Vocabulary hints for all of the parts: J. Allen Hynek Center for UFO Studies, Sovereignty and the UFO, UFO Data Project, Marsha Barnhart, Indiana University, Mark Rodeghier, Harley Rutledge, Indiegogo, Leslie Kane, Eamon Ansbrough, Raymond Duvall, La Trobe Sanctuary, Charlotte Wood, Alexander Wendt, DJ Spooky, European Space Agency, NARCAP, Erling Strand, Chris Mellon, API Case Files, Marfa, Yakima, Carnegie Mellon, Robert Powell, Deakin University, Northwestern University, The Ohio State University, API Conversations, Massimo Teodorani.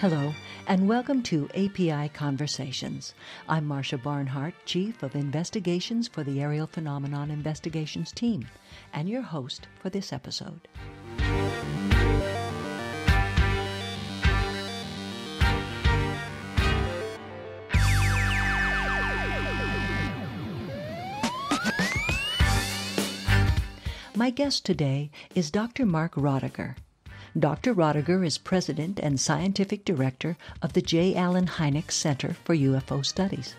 Hello, and welcome to API Conversations. I'm Marsha Barnhart, Chief of Investigations for the Aerial Phenomenon Investigations team, and your host for this episode. My guest today is Dr. Mark Rodeghier. Dr. Rodeghier is President and Scientific Director of the J. Allen Hynek Center for UFO Studies.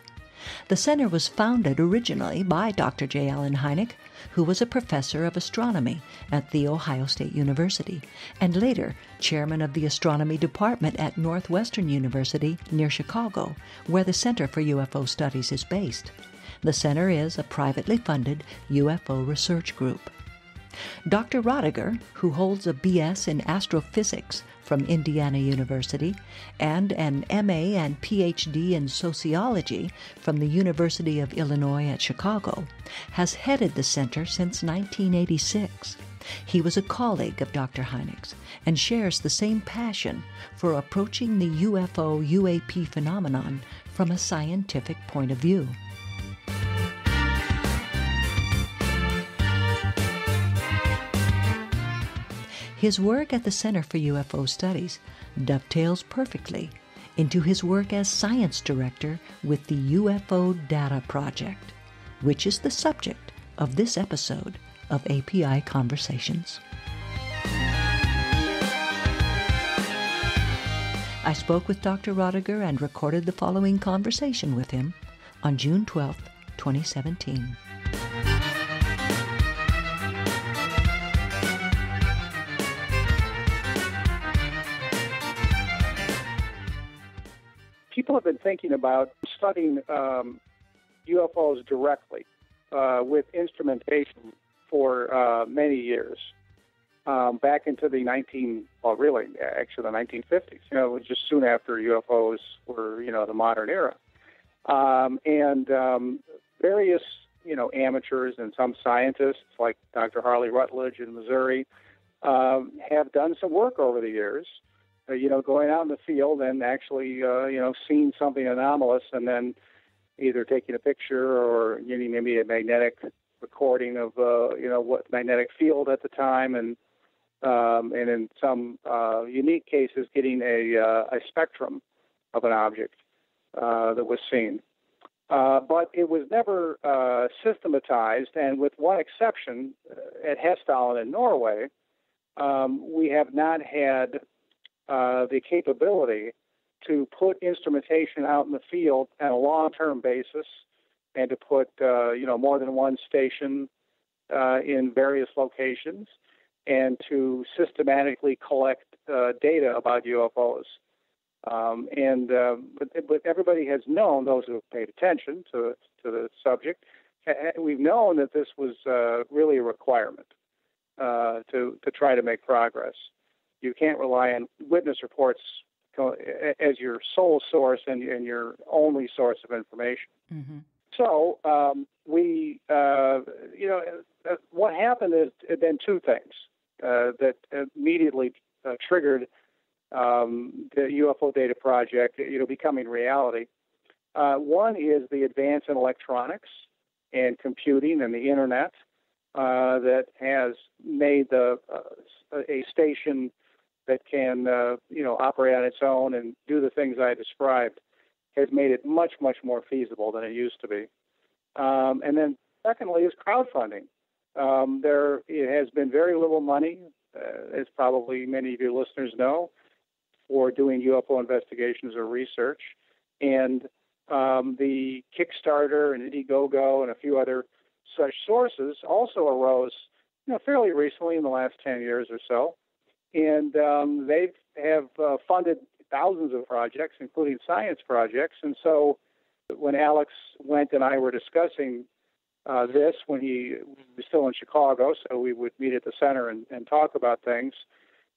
The center was founded originally by Dr. J. Allen Hynek, who was a professor of astronomy at The Ohio State University, and later chairman of the astronomy department at Northwestern University near Chicago, where the Center for UFO Studies is based. The center is a privately funded UFO research group. Dr. Rodeghier, who holds a B.S. in astrophysics from Indiana University and an M.A. and Ph.D. in sociology from the University of Illinois at Chicago, has headed the center since 1986. He was a colleague of Dr. Hynek's and shares the same passion for approaching the UFO-UAP phenomenon from a scientific point of view. His work at the Center for UFO Studies dovetails perfectly into his work as science director with the UFO Data Project, which is the subject of this episode of API Conversations. I spoke with Dr. Rodeghier and recorded the following conversation with him on June 12, 2017. People have been thinking about studying UFOs directly with instrumentation for many years, back into the actually the 1950s. You know, it was just soon after UFOs were, the modern era, various amateurs and some scientists like Dr. Harley Rutledge in Missouri have done some work over the years. Going out in the field and actually, seeing something anomalous and then either taking a picture or maybe a magnetic recording of, what magnetic field at the time, and in some unique cases getting a spectrum of an object that was seen. But it was never systematized, and with one exception, at Hessdalen in Norway, we have not had the capability to put instrumentation out in the field on a long-term basis and to put, more than one station in various locations and to systematically collect data about UFOs. But everybody has known, those who have paid attention to the subject, we've known that this was really a requirement to try to make progress. You can't rely on witness reports as your sole source and your only source of information. Mm-hmm. So what happened is then two things that immediately triggered the UFO Data Project, becoming reality. One is the advance in electronics and computing and the internet that has made a station that can, operate on its own and do the things I described, has made it much, much more feasible than it used to be. And then secondly is crowdfunding. It has been very little money, as probably many of your listeners know, for doing UFO investigations or research. And the Kickstarter and Indiegogo and a few other such sources also arose fairly recently in the last 10 years or so. And they have funded thousands of projects, including science projects. And so when Alex Wendt and I were discussing this, when he was still in Chicago, so we would meet at the center and talk about things,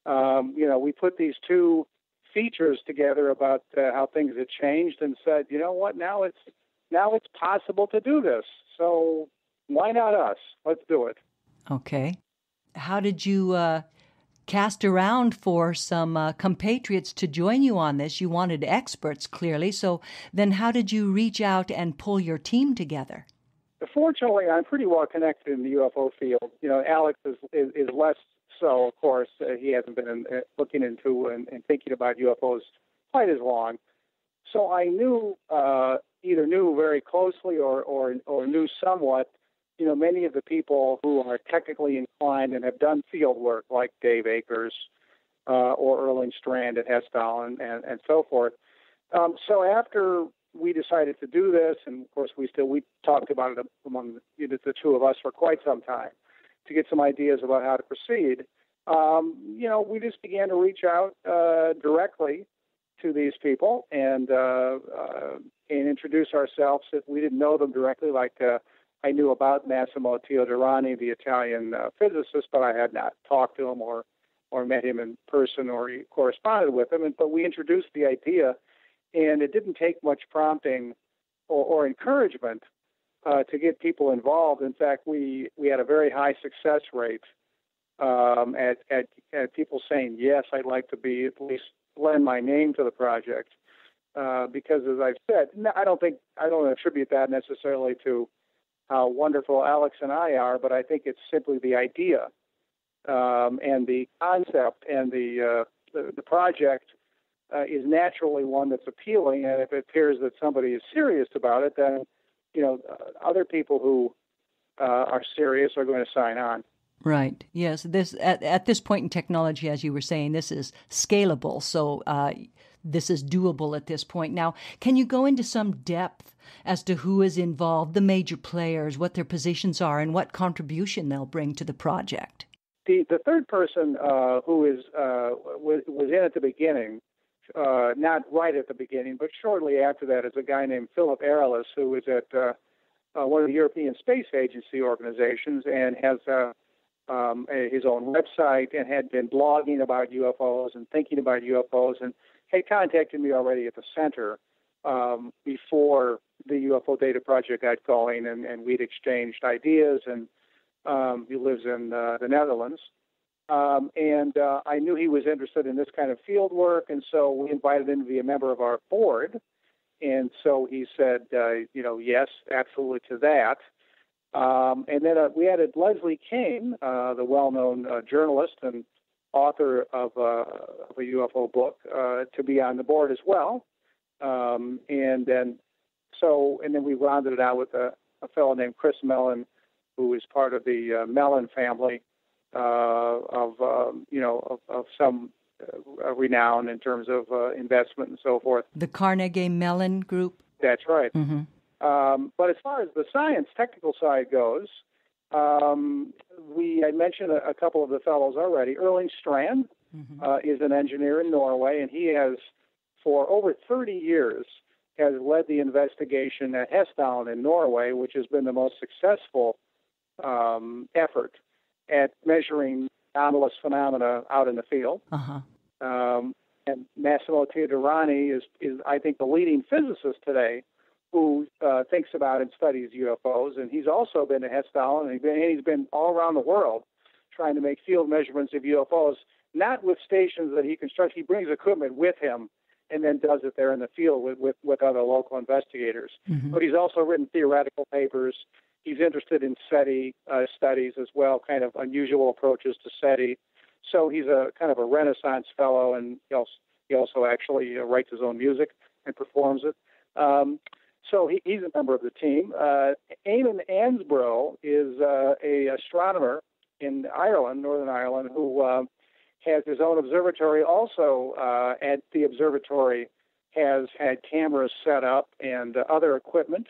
we put these two features together about how things had changed and said, you know what, now it's possible to do this. So why not us? Let's do it. Okay. How did you cast around for some compatriots to join you on this. You wanted experts, clearly. So then how did you reach out and pull your team together? Fortunately, I'm pretty well connected in the UFO field. You know, Alex is less so, of course. He hasn't been looking into and thinking about UFOs quite as long. So I knew, either knew very closely or knew somewhat, you know, many of the people who are technically inclined and have done field work, like Dave Akers or Erling Strand at Hessdalen and so forth. So after we decided to do this, and of course we talked about it among the two of us for quite some time to get some ideas about how to proceed. You know, we just began to reach out directly to these people and introduce ourselves. If we didn't know them directly, like I knew about Massimo Teodorani, the Italian physicist, but I had not talked to him or met him in person or corresponded with him. But we introduced the idea, and it didn't take much prompting or encouragement to get people involved. In fact, we had a very high success rate at people saying, yes, I'd like to be at least lend my name to the project. Because as I've said, I don't attribute that necessarily to how wonderful Alex and I are, but I think it's simply the idea and the concept and the project is naturally one that's appealing, and if it appears that somebody is serious about it, then you know other people who are serious are going to sign on. Right. Yes. This at this point in technology, as you were saying, this is scalable. So this is doable at this point. Now, can you go into some depth as to who is involved, the major players, what their positions are, and what contribution they'll bring to the project? The third person who is was in at the beginning. Not right at the beginning, but shortly after that, is a guy named Philip Arilis, who is at one of the European Space Agency organizations and has his own website and had been blogging about UFOs and thinking about UFOs, and had contacted me already at the center before the UFO Data Project got going, and we'd exchanged ideas, and he lives in the Netherlands. And I knew he was interested in this kind of field work, and so we invited him to be a member of our board. And so he said, you know, yes, absolutely to that. And then we added Leslie Kane, the well-known journalist and author of a UFO book, to be on the board as well. And then we rounded it out with a fellow named Chris Mellon, who is part of the Mellon family. Of some renown in terms of investment and so forth. The Carnegie Mellon group? That's right. Mm-hmm. But as far as the science, technical side goes, I mentioned a couple of the fellows already. Erling Strand mm-hmm. Is an engineer in Norway, and he has, for over 30 years, has led the investigation at Hessdalen in Norway, which has been the most successful effort at measuring anomalous phenomena out in the field. Uh-huh. And Massimo Teodorani is, I think, the leading physicist today who thinks about and studies UFOs. And he's also been to Hessdalen, and he's been all around the world trying to make field measurements of UFOs, not with stations that he constructs. He brings equipment with him and then does it there in the field with other local investigators. Mm-hmm. But he's also written theoretical papers. He's interested in SETI studies as well, kind of unusual approaches to SETI. So he's a kind of a Renaissance fellow, and he also actually writes his own music and performs it. So he's a member of the team. Eamon Ansbrough is a astronomer in Ireland, Northern Ireland, who has his own observatory. Also at the observatory has had cameras set up and other equipment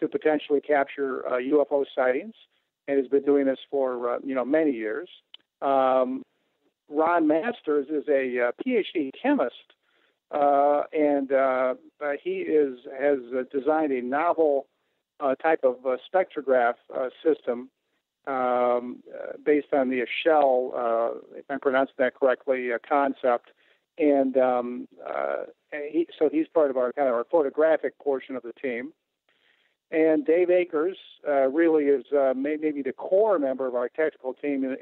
to potentially capture UFO sightings, and has been doing this for many years. Ron Masters is a PhD chemist, and he has designed a novel type of spectrograph system based on the Eschel, if I'm pronouncing that correctly, concept. And so he's part of our photographic portion of the team. And Dave Akers really is maybe the core member of our technical team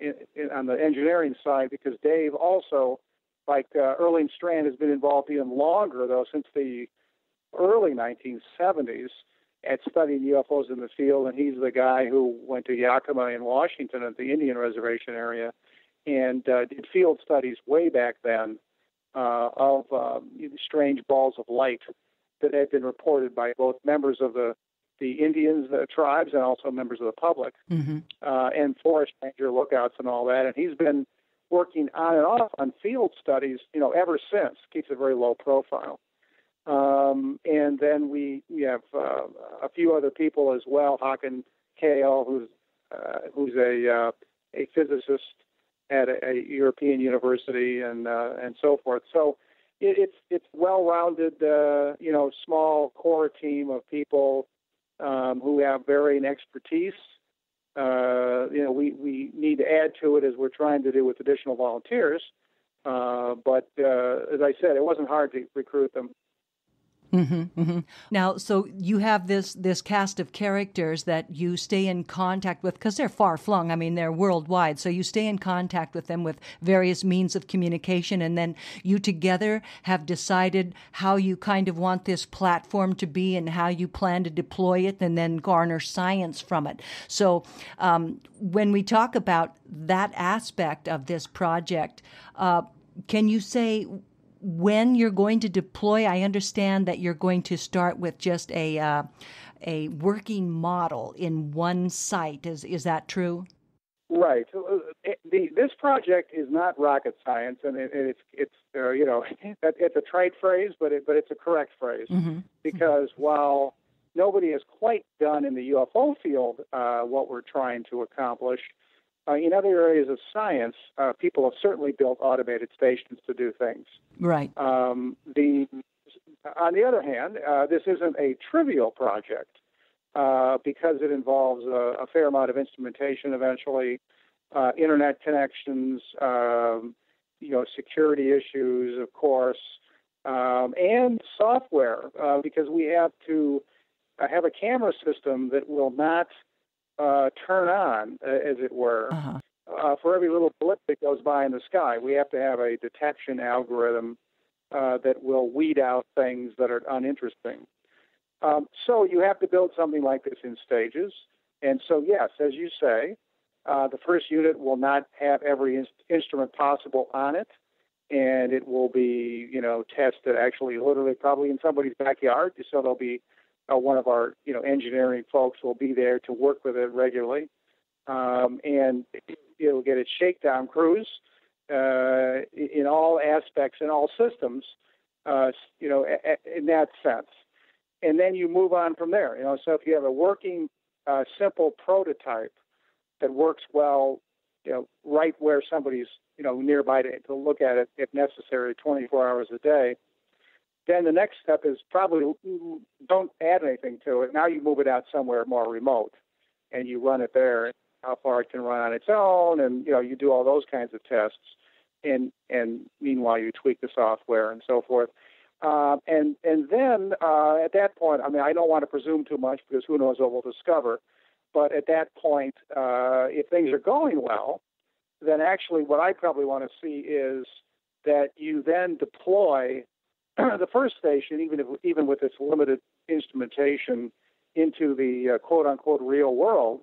on the engineering side, because Dave also, like Erling Strand, has been involved even longer, though, since the early 1970s at studying UFOs in the field. And he's the guy who went to Yakima in Washington at the Indian Reservation area and did field studies way back then of strange balls of light that had been reported by both members of the Indians, the tribes, and also members of the public, and forest ranger lookouts and all that. And he's been working on and off on field studies, ever since. Keeps a very low profile. And then we have a few other people as well. Hakan Kale, who's a physicist at a European university, and so forth. So it's well-rounded, small core team of people who have varying expertise. We need to add to it, as we're trying to do, with additional volunteers. But as I said, it wasn't hard to recruit them. Mm-hmm, mm-hmm. Now, so you have this cast of characters that you stay in contact with, because they're far flung. I mean, they're worldwide. So you stay in contact with them with various means of communication. And then you together have decided how you kind of want this platform to be and how you plan to deploy it and then garner science from it. So when we talk about that aspect of this project, can you say when you're going to deploy? I understand that you're going to start with just a working model in one site. Is that true? Right. This project is not rocket science, and it's it's a trite phrase, but it's a correct phrase, because while nobody has quite done in the UFO field what we're trying to accomplish, in other areas of science, people have certainly built automated stations to do things. Right. On the other hand, this isn't a trivial project because it involves a fair amount of instrumentation eventually, internet connections, security issues, of course, and software, because we have to have a camera system that will not turn on, as it were. For every little blip that goes by in the sky, we have to have a detection algorithm that will weed out things that are uninteresting. So you have to build something like this in stages. And so, yes, as you say, the first unit will not have every instrument possible on it, and it will be, tested actually literally probably in somebody's backyard. So there'll be one of our, engineering folks will be there to work with it regularly, and it'll get its shakedown cruise in all aspects, in all systems, in that sense. And then you move on from there. So if you have a working, simple prototype that works well, right where somebody's, nearby to look at it if necessary, 24 hours a day. Then the next step is probably don't add anything to it. Now you move it out somewhere more remote, and you run it there, how far it can run on its own, and you do all those kinds of tests, and meanwhile you tweak the software and so forth, and then at that point, I mean, I don't want to presume too much because who knows what we'll discover, but at that point, if things are going well, then actually what I probably want to see is that you then deploy the first station, even with its limited instrumentation, into the quote-unquote real world,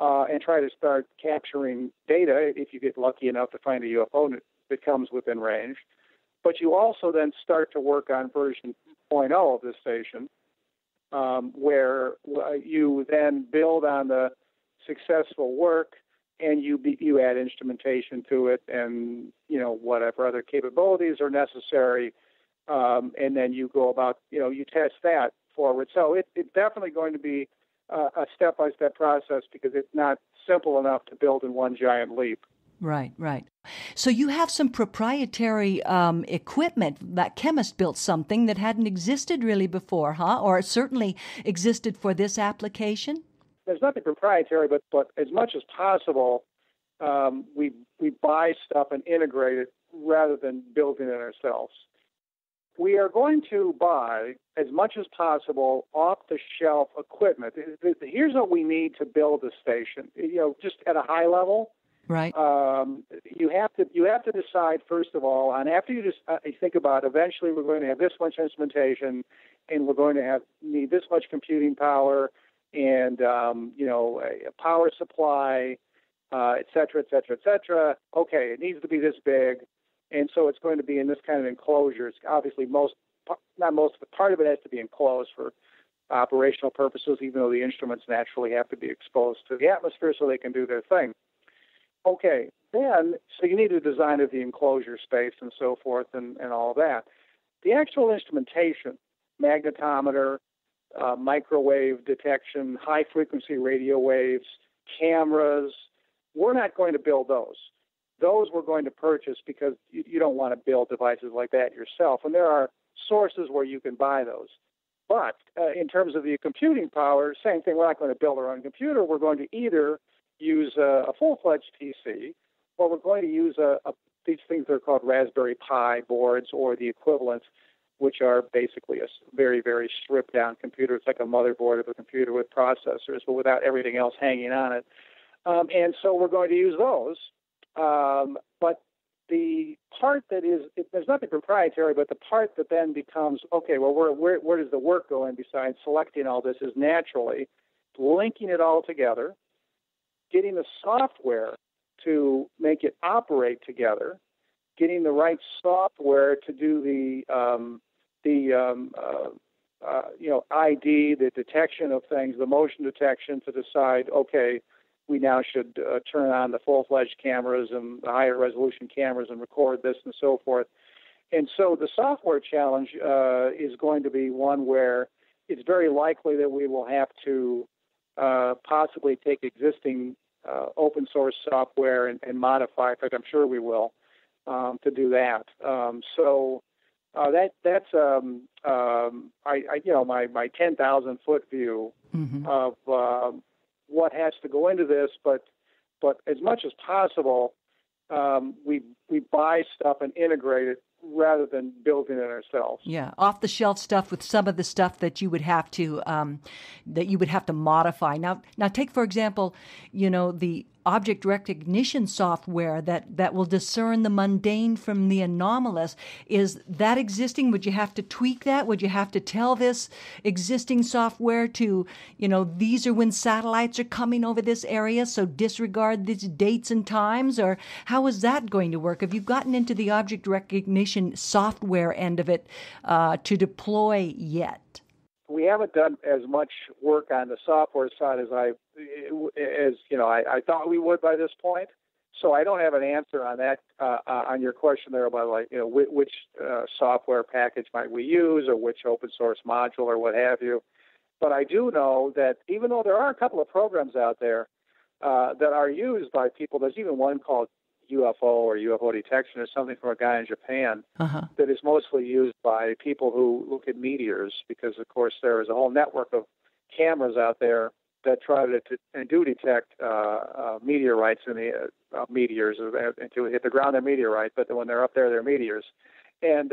and try to start capturing data if you get lucky enough to find a UFO that comes within range. But you also then start to work on version 2.0 of this station, where you then build on the successful work, and you add instrumentation to it and, whatever other capabilities are necessary. And then you go about, you test that forward. So it's definitely going to be a step-by-step process because it's not simple enough to build in one giant leap. Right, right. So you have some proprietary equipment. That chemist built something that hadn't existed really before, huh? Or it certainly existed for this application? There's nothing proprietary, but as much as possible, we buy stuff and integrate it rather than building it ourselves. we are going to buy as much as possible off-the-shelf equipment. Here's what we need to build a station. You know, just at a high level. Right. You have to decide first of all, and after you just think about, eventually we're going to have this much instrumentation, and we're going to need this much computing power, and a power supply, et cetera, et cetera, et cetera. Okay, it needs to be this big, and so it's going to be in this kind of enclosure. It's obviously part of it has to be enclosed for operational purposes, even though the instruments naturally have to be exposed to the atmosphere so they can do their thing. Okay, so you need a design of the enclosure space and so forth and all that. The actual instrumentation, magnetometer, microwave detection, high-frequency radio waves, cameras, we're not going to build those. Those we're going to purchase because you don't want to build devices like that yourself. And there are sources where you can buy those. But in terms of the computing power, same thing, we're not going to build our own computer. We're going to either use a full-fledged PC, or we're going to use these things that are called Raspberry Pi boards or the equivalents, which are basically a very, very stripped-down computer. It's like a motherboard of a computer with processors, but without everything else hanging on it. And so we're going to use those. But the part that there's nothing proprietary, but the part that then becomes, okay, well, where does the work go in besides selecting all this is naturally linking it all together, getting the software to make it operate together, getting the right software to do ID, the detection of things, the motion detection to decide, okay, we now should turn on the full-fledged cameras and the higher resolution cameras and record this and so forth. And so the software challenge is going to be one where it's very likely that we will have to possibly take existing open source software and modify. In fact, I'm sure we will to do that. So that's my 10,000 foot view mm-hmm. of what has to go into this. But as much as possible, we buy stuff and integrate it rather than building it ourselves. Yeah, off-the-shelf stuff with some of the stuff that you would have to modify. Now take for example, the object recognition software that will discern the mundane from the anomalous. Is that existing? Would you have to tweak that? Would you have to tell this existing software to, these are when satellites are coming over this area, so disregard these dates and times? Or how is that going to work? Have you gotten into the object recognition software end of it to deploy yet? We haven't done as much work on the software side as I thought we would by this point. So I don't have an answer on that on your question there about which software package might we use or which open source module or what have you. But I do know that even though there are a couple of programs out there that are used by people, there's even one called UFO or UFO detection or something from a guy in Japan uh-huh. that is mostly used by people who look at meteors because, of course, there is a whole network of cameras out there that try to detect meteorites in the meteors and to hit the ground they're meteorites, but when they're up there they're meteors, and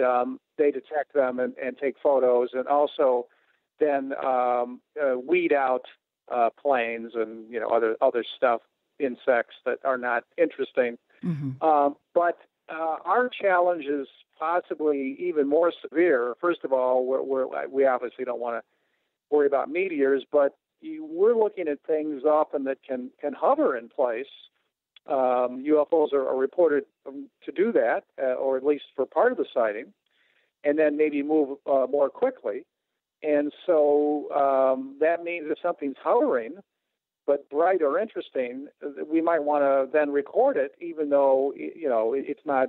they detect them and take photos and also then weed out planes and other stuff, insects that are not interesting. Mm-hmm. But our challenge is possibly even more severe. First of all, we obviously don't want to worry about meteors, but we're looking at things often that can hover in place. UFOs are reported to do that, or at least for part of the sighting, and then maybe move more quickly. And so that means if something's hovering, but bright or interesting, we might want to then record it, even though it's not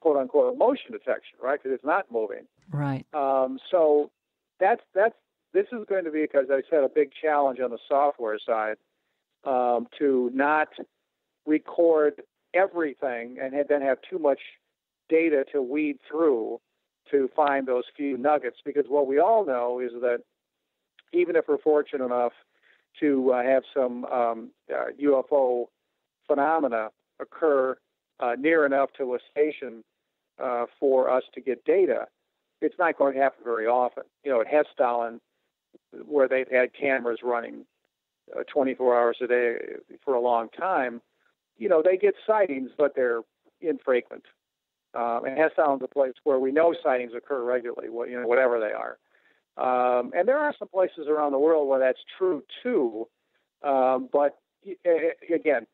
quote unquote motion detection, right? Because it's not moving. Right. So this is going to be, as I said, a big challenge on the software side to not record everything and then have too much data to weed through to find those few nuggets. Because what we all know is that even if we're fortunate enough to have some UFO phenomena occur near enough to a station for us to get data, it's not going to happen very often. You know, at Hessdalen, where they've had cameras running 24 hours a day for a long time, you know, they get sightings, but they're infrequent. And Hessdalen's a place where we know sightings occur regularly, you know, whatever they are. And there are some places around the world where that's true too. But again,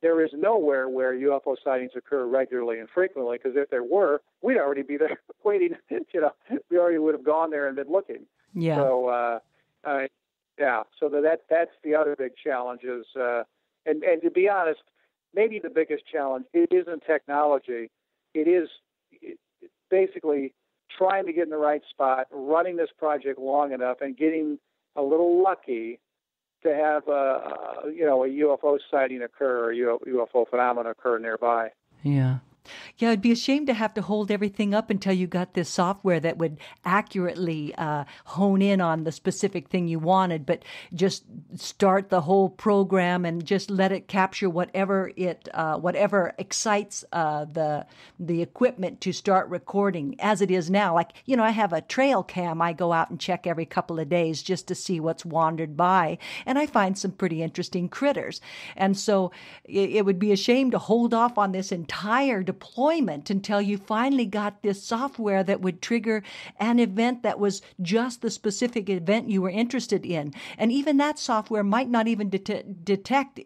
there is nowhere where UFO sightings occur regularly and frequently, because if there were, we'd already be there waiting. You know, we already would have gone there and been looking. Yeah. So, yeah. So that's the other big challenge is, and to be honest, maybe the biggest challenge, it isn't technology. It is basically trying to get in the right spot, running this project long enough, and getting a little lucky to have a UFO sighting occur or UFO phenomenon occur nearby. Yeah. Yeah, it'd be a shame to have to hold everything up until you got this software that would accurately hone in on the specific thing you wanted, but just start the whole program and just let it capture whatever excites the equipment to start recording. As it is now, like, you know, I have a trail cam. I go out and check every couple of days just to see what's wandered by, and I find some pretty interesting critters. And so it would be a shame to hold off on this entire deployment until you finally got this software that would trigger an event that was just the specific event you were interested in. And even that software might not even detect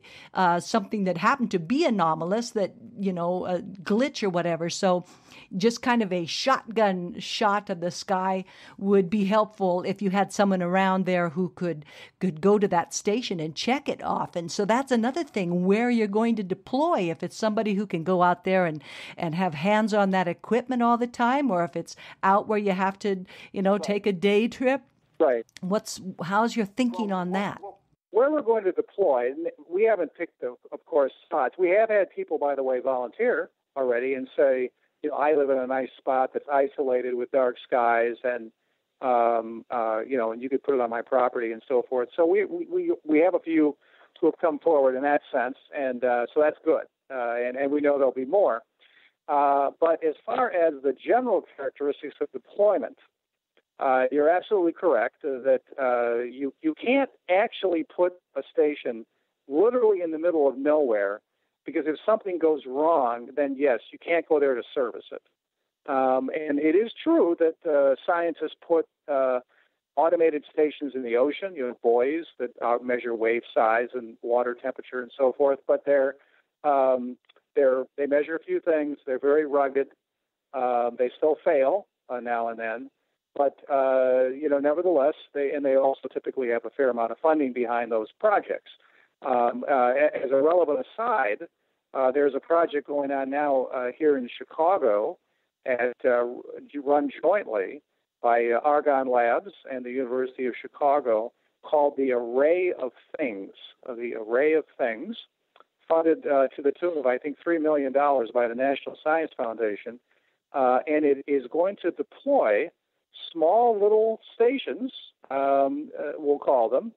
something that happened to be anomalous, that, you know, a glitch or whatever. So just kind of a shotgun shot of the sky would be helpful if you had someone around there who could go to that station and check it off. And so that's another thing where you're going to deploy, if it's somebody who can go out there and have hands on that equipment all the time, or if it's out where you have to, you know, take a day trip. Right. How's your thinking on that? Where we're going to deploy, we haven't picked, of course, spots. We have had people, by the way, volunteer already and say, you know, I live in a nice spot that's isolated with dark skies, and you know, and you could put it on my property and so forth. So we have a few who have come forward in that sense, and so that's good. And we know there'll be more. But as far as the general characteristics of deployment, you're absolutely correct that you can't actually put a station literally in the middle of nowhere, because if something goes wrong, then yes, you can't go there to service it. And it is true that scientists put automated stations in the ocean, you know, buoys that measure wave size and water temperature and so forth, but they measure a few things. They're very rugged. They still fail now and then, but you know, nevertheless, they also typically have a fair amount of funding behind those projects. As a relevant aside, there's a project going on now here in Chicago, at run jointly by Argonne Labs and the University of Chicago, called The Array of Things. The Array of Things, funded to the tune of, I think, $3 million by the National Science Foundation, and it is going to deploy small little stations, we'll call them,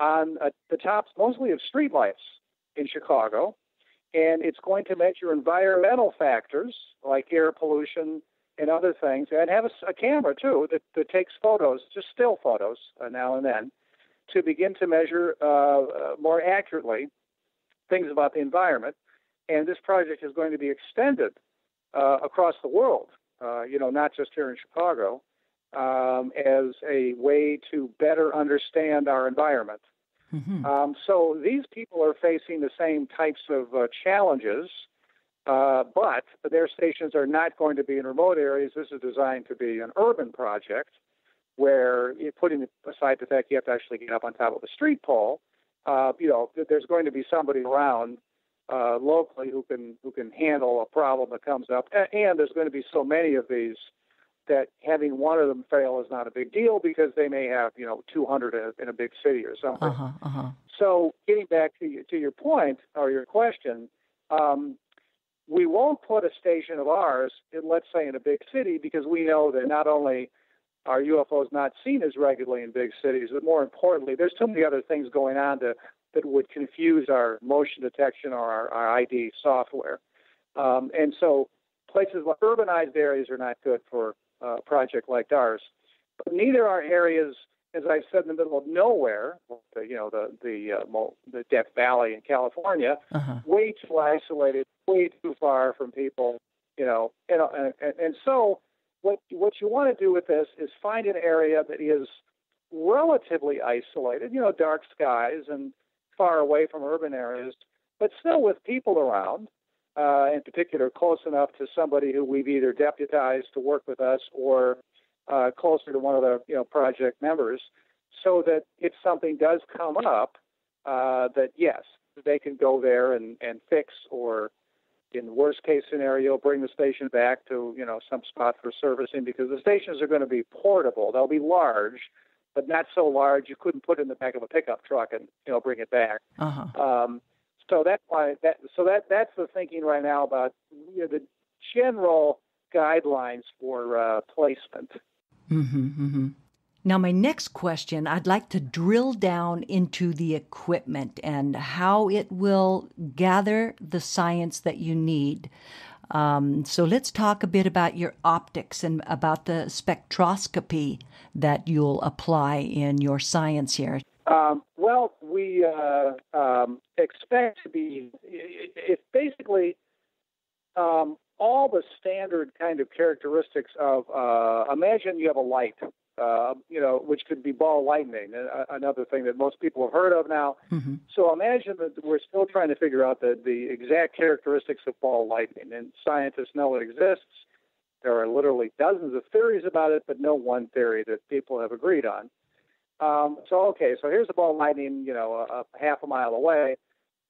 on the tops mostly of streetlights in Chicago, and it's going to measure environmental factors like air pollution and other things, and have a camera, too, that takes photos, just still photos now and then, to begin to measure more accurately things about the environment. And this project is going to be extended across the world, you know, not just here in Chicago, as a way to better understand our environment. Mm-hmm. So these people are facing the same types of challenges, but their stations are not going to be in remote areas. This is designed to be an urban project where, putting aside the fact you have to actually get up on top of a street pole, you know, there's going to be somebody around locally who can handle a problem that comes up. And there's going to be so many of these that having one of them fail is not a big deal, because they may have, you know, 200 in a big city or something. Uh-huh, uh-huh. So getting back to your point or your question, we won't put a station of ours, let's say, in a big city, because we know that not only are UFOs not seen as regularly in big cities, but more importantly, there's too many other things going on that would confuse our motion detection or our ID software. And so places like urbanized areas are not good for project like ours. But neither are areas, as I've said, in the middle of nowhere, the Death Valley in California, way too isolated, way too far from people, you know. And so what you want to do with this is find an area that is relatively isolated, you know, dark skies and far away from urban areas, but still with people around, in particular close enough to somebody who we've either deputized to work with us or closer to one of the project members, so that if something does come up, that yes, they can go there and fix, or in the worst case scenario, bring the station back to some spot for servicing, because the stations are going to be portable. They'll be large, but not so large you couldn't put it in the back of a pickup truck and bring it back. So that's why that's the thinking right now about the general guidelines for placement. Now, my next question, I'd like to drill down into the equipment and how it will gather the science that you need. So let's talk a bit about your optics and about the spectroscopy that you'll apply in your science here. Well, we expect to be, it's basically all the standard kind of characteristics of, imagine you have a light, which could be ball lightning, another thing that most people have heard of now. So imagine that we're still trying to figure out the exact characteristics of ball lightning, and scientists know it exists. There are literally dozens of theories about it, but no one theory that people have agreed on. So here's the ball lightning, a half a mile away.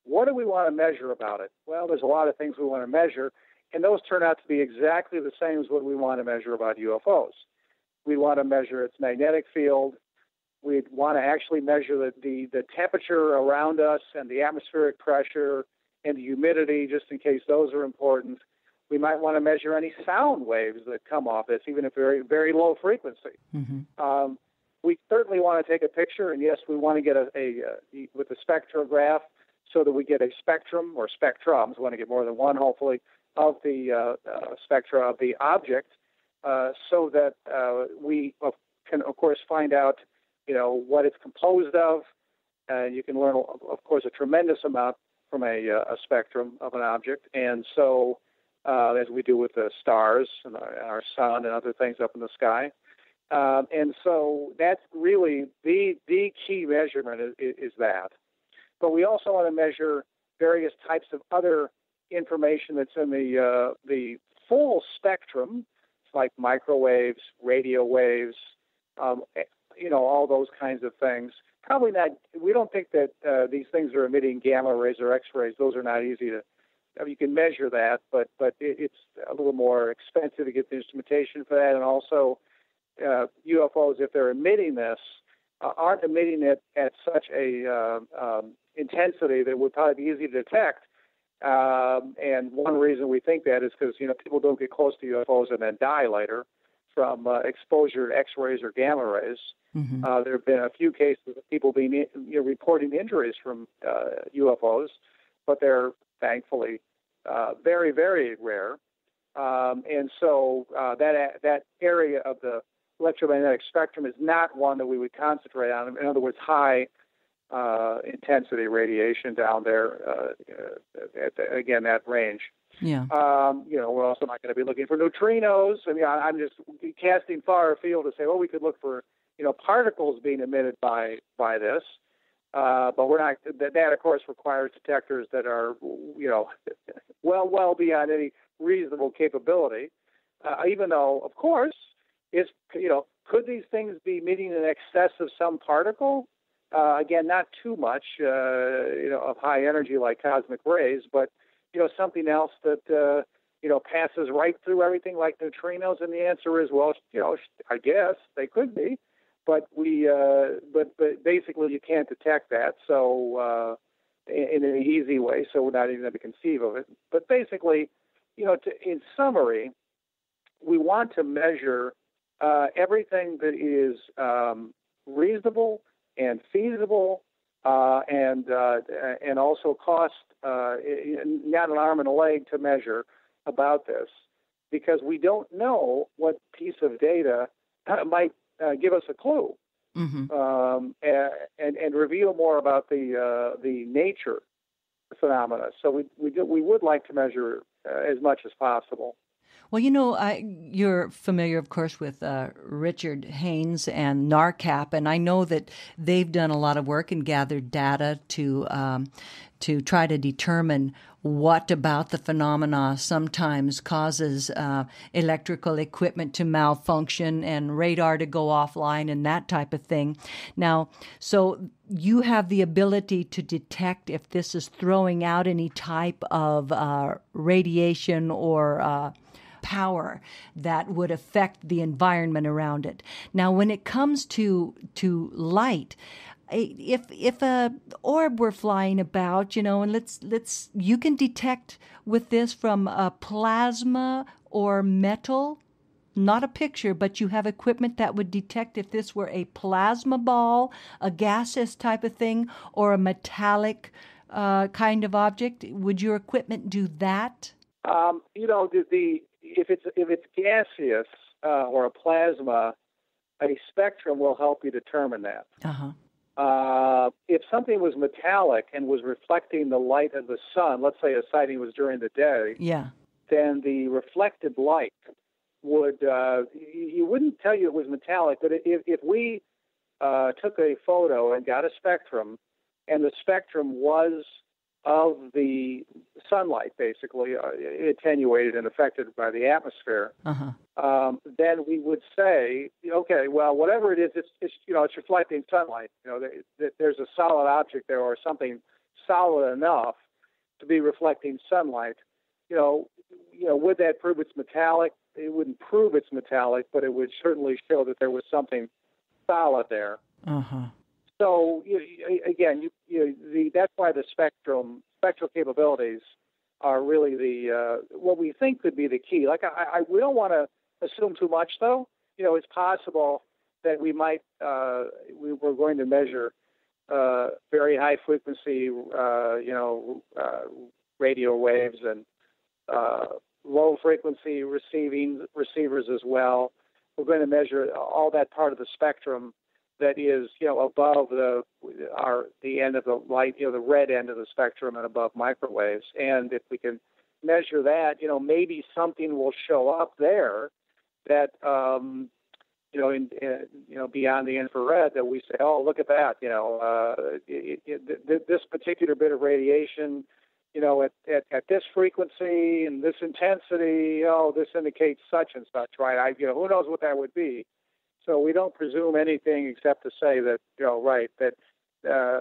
What do we want to measure about it? Well, there's a lot of things we want to measure, and those turn out to be exactly the same as what we want to measure about UFOs. We want to measure its magnetic field. We'd want to actually measure the temperature around us and the atmospheric pressure and the humidity, just in case those are important. We might want to measure any sound waves that come off this, even at very, very low frequency. We certainly want to take a picture, and yes, we want to get a with a spectrograph, so that we get a spectrum or spectrums. We want to get more than one, hopefully, of the spectra of the object, so that we can, of course, find out, what it's composed of. You can learn, of course, a tremendous amount from a spectrum of an object. And so, as we do with the stars and our sun and other things up in the sky. And so that's really the key measurement is that. But we also want to measure various types of other information that's in the full spectrum, like microwaves, radio waves, all those kinds of things. Probably not. We don't think that these things are emitting gamma rays or X-rays. Those are not easy to. You can measure that, but it's a little more expensive to get the instrumentation for that, and also UFOs, if they're emitting this, aren't emitting it at such a intensity that would probably be easy to detect. And one reason we think that is because, people don't get close to UFOs and then die later from exposure to X-rays or gamma rays. There have been a few cases of people being reporting injuries from UFOs, but they're thankfully very, very rare. And so that area of the electromagnetic spectrum is not one that we would concentrate on. In other words, high intensity radiation down there, at that range. We're also not going to be looking for neutrinos. I'm just casting far afield to say, we could look for, particles being emitted by this. But we're not. That, of course, requires detectors that are, well beyond any reasonable capability. Even though, of course, it's, could these things be emitting in excess of some particle? Again, not too much, of high energy like cosmic rays, but, something else that, passes right through everything like neutrinos. And the answer is, I guess they could be, but but basically you can't detect that. So, in an easy way. So we're not even going to conceive of it, but basically, in summary, we want to measure, everything that is, reasonable and feasible, and also cost, not an arm and a leg to measure about this. because we don't know what piece of data might give us a clue and reveal more about the nature phenomena. So we would like to measure as much as possible. Well, you know, you're familiar, of course, with Richard Haines and NARCAP, and I know that they've done a lot of work and gathered data to try to determine what about the phenomena sometimes causes electrical equipment to malfunction and radar to go offline and that type of thing. Now, so you have the ability to detect if this is throwing out any type of radiation or power that would affect the environment around it. Now, when it comes to light, if a orb were flying about, you know, and let's you can detect with this from a plasma or metal, not a picture, but you have equipment that would detect if this were a plasma ball, a gaseous type of thing, or a metallic kind of object. Would your equipment do that? You know, if it's gaseous or a plasma, a spectrum will help you determine that. If something was metallic and was reflecting the light of the sun, let's say a sighting was during the day, then the reflected light would you wouldn't tell you it was metallic, but if we took a photo and got a spectrum, and the spectrum was of the sunlight, basically, attenuated and affected by the atmosphere, then we would say, okay, well, whatever it is, it's you know, it's reflecting sunlight. You know, there's a solid object there or something solid enough to be reflecting sunlight. You know, would that prove it's metallic? It wouldn't prove it's metallic, but it would certainly show that there was something solid there. So again, that's why the spectral capabilities are really the what we think could be the key. Like we don't want to assume too much, though. You know, it's possible that we might we're going to measure very high frequency, radio waves and low frequency receivers as well. We're going to measure all that part of the spectrum that is, you know, above the end of the light, you know, the red end of the spectrum and above microwaves. And if we can measure that, you know, maybe something will show up there that, beyond the infrared that we say, oh, look at that, you know, this particular bit of radiation, you know, at this frequency and this intensity, oh, this indicates such and such, right? Who knows what that would be? So we don't presume anything except to say that, you know, right, that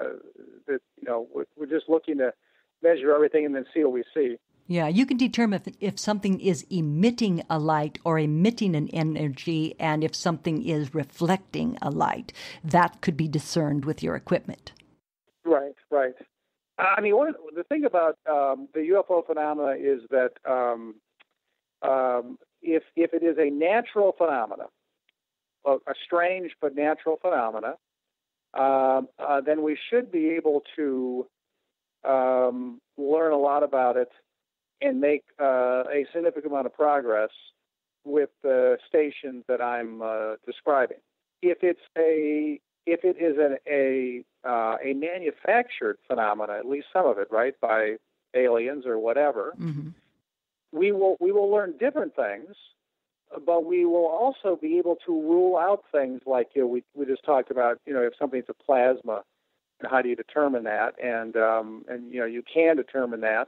you know, we're just looking to measure everything and then see what we see. Yeah, you can determine if something is emitting a light or emitting an energy, and if something is reflecting a light. That could be discerned with your equipment. Right. I mean, the thing about the UFO phenomena is that if it is a natural phenomena, a strange but natural phenomena, then we should be able to learn a lot about it and make a significant amount of progress with the stations that I'm describing. If it is a manufactured phenomena, at least some of it, right, by aliens or whatever, we will learn different things. But we will also be able to rule out things like, you know, we just talked about, you know, if something's a plasma, how do you determine that? And you know, you can determine that,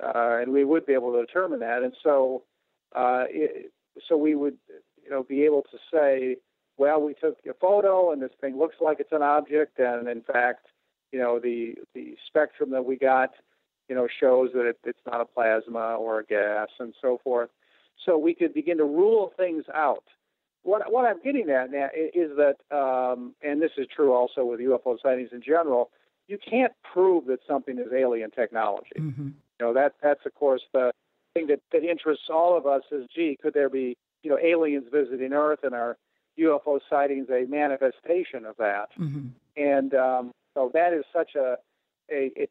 and we would be able to determine that. And so so we would, you know, be able to say, well, we took a photo and this thing looks like it's an object, and in fact, you know, the spectrum that we got, you know, shows that it's not a plasma or a gas and so forth. So we could begin to rule things out. What I'm getting at now is that, and this is true also with UFO sightings in general, you can't prove that something is alien technology. You know, that's of course the thing that interests all of us is, gee, could there be, you know, aliens visiting Earth, and are UFO sightings a manifestation of that? And so that is such a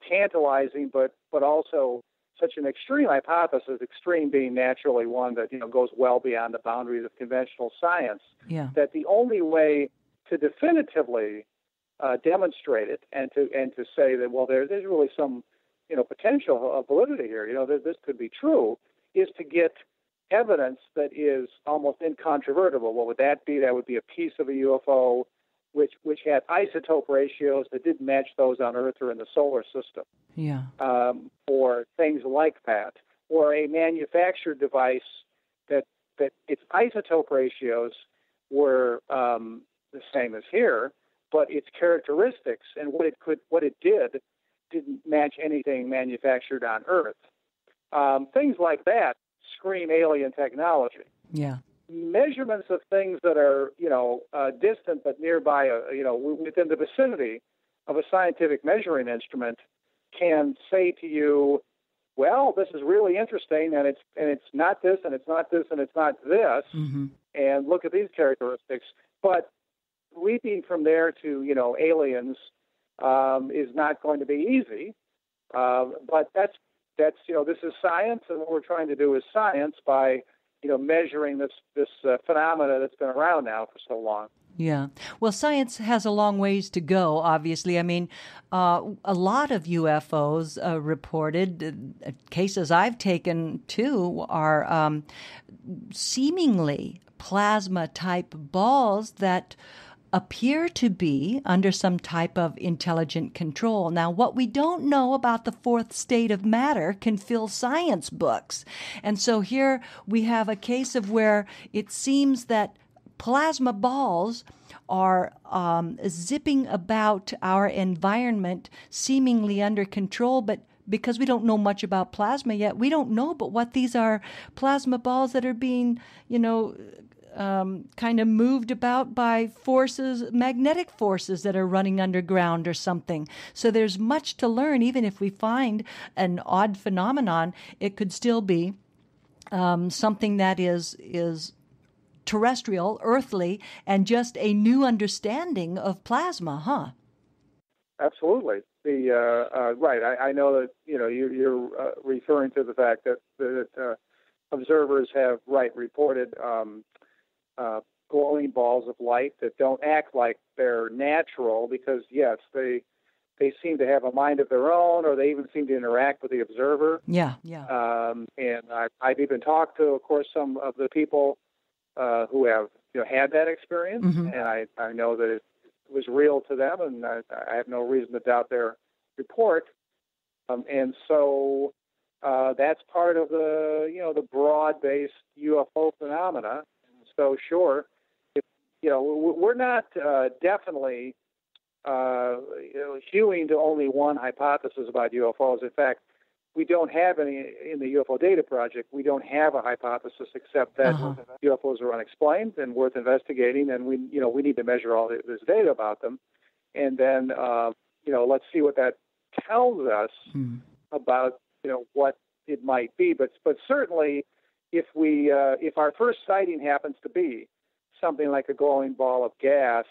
tantalizing but also such an extreme hypothesis, extreme being naturally one that, you know, goes well beyond the boundaries of conventional science, that the only way to definitively demonstrate it and to say that, well, there's really some, you know, potential of validity here, you know, this could be true, is to get evidence that is almost incontrovertible. What would that be? That would be a piece of a UFO which had isotope ratios that didn't match those on Earth or in the solar system, or things like that, or a manufactured device that its isotope ratios were the same as here, but its characteristics and what it did didn't match anything manufactured on Earth. Things like that scream alien technology. Yeah. Measurements of things that are, you know, distant but nearby, you know, within the vicinity of a scientific measuring instrument can say to you, well, this is really interesting, and it's not this, and it's not this, and it's not this, and look at these characteristics. But leaping from there to, you know, aliens is not going to be easy. But that's you know, this is science, and what we're trying to do is science by, you know, measuring this phenomena that's been around now for so long. Yeah. Well, science has a long ways to go, obviously. I mean, a lot of UFOs reported, cases I've taken too, are seemingly plasma-type balls that appear to be under some type of intelligent control. Now, what we don't know about the fourth state of matter can fill science books. And so here we have a case of where it seems that plasma balls are zipping about our environment, seemingly under control, but because we don't know much about plasma yet, we don't know but what these are plasma balls that are being, you know, kind of moved about by forces, magnetic forces that are running underground or something. So there's much to learn. Even if we find an odd phenomenon, it could still be something that is terrestrial, earthly, and just a new understanding of plasma, huh? Absolutely. Right. I know that, you know, you're referring to the fact that observers have reported glowing balls of light that don't act like they're natural because, yes, they seem to have a mind of their own, or they even seem to interact with the observer. Yeah. And I've even talked to, of course, some of the people who have, you know, had that experience, and I know that it was real to them, and I have no reason to doubt their report. And so that's part of the, you know, the broad-based UFO phenomena. So sure, if, you know, we're not definitely you know, hewing to only one hypothesis about UFOs. In fact, we don't have any in the UFO Data Project. We don't have a hypothesis except that UFOs are unexplained and worth investigating, and we need to measure all this data about them, and then you know, let's see what that tells us about, you know, what it might be. But certainly, if we, if our first sighting happens to be something like a glowing ball of gas,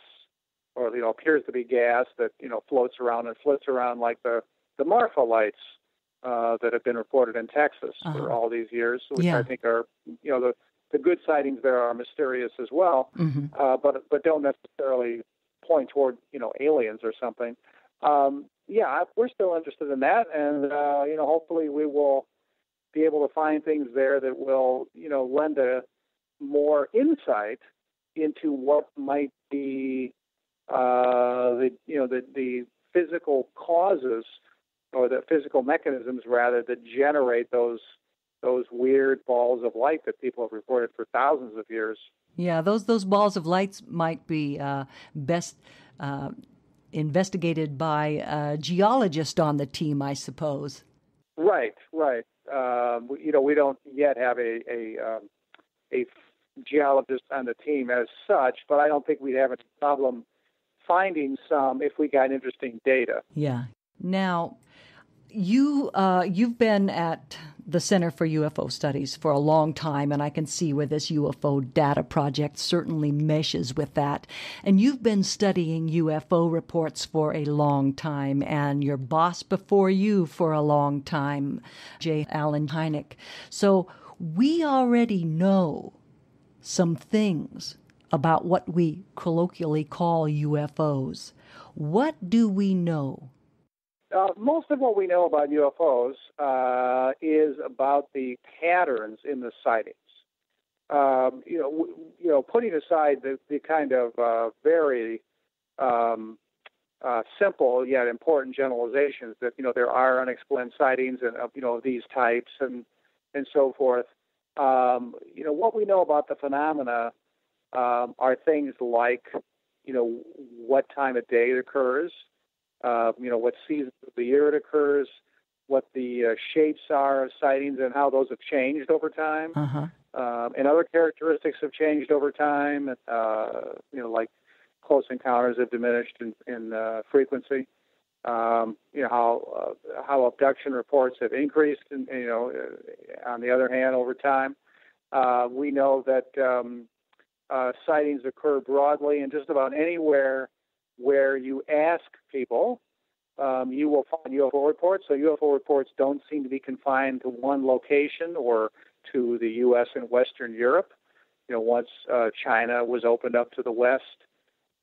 or, you know, appears to be gas that, you know, floats around and flits around like the Marfa lights that have been reported in Texas for all these years, which I think are, you know, the good sightings there are mysterious as well, but don't necessarily point toward, you know, aliens or something. Yeah, we're still interested in that, and you know, hopefully we will be able to find things there that will, you know, lend a more insight into what might be the physical causes, or the physical mechanisms rather, that generate those weird balls of light that people have reported for thousands of years. Yeah, those balls of lights might be best investigated by a geologist on the team, I suppose. Right. You know, we don't yet have a geologist on the team as such, but I don't think we'd have a problem finding some if we got interesting data. Yeah. Now, You've been at the Center for UFO Studies for a long time, and I can see where this UFO Data Project certainly meshes with that. And you've been studying UFO reports for a long time, and your boss before you for a long time, J. Allen Hynek. So we already know some things about what we colloquially call UFOs. What do we know? Most of what we know about UFOs is about the patterns in the sightings. Putting aside the kind of very simple yet important generalizations that there are unexplained sightings and these types and so forth. What we know about the phenomena are things like what time of day it occurs. What season of the year it occurs, what the shapes are of sightings and how those have changed over time. And other characteristics have changed over time, like close encounters have diminished in frequency. How abduction reports have increased, on the other hand, over time. We know that sightings occur broadly in just about anywhere where you ask people, you will find UFO reports. So UFO reports don't seem to be confined to one location or to the U.S. and Western Europe. Once China was opened up to the West,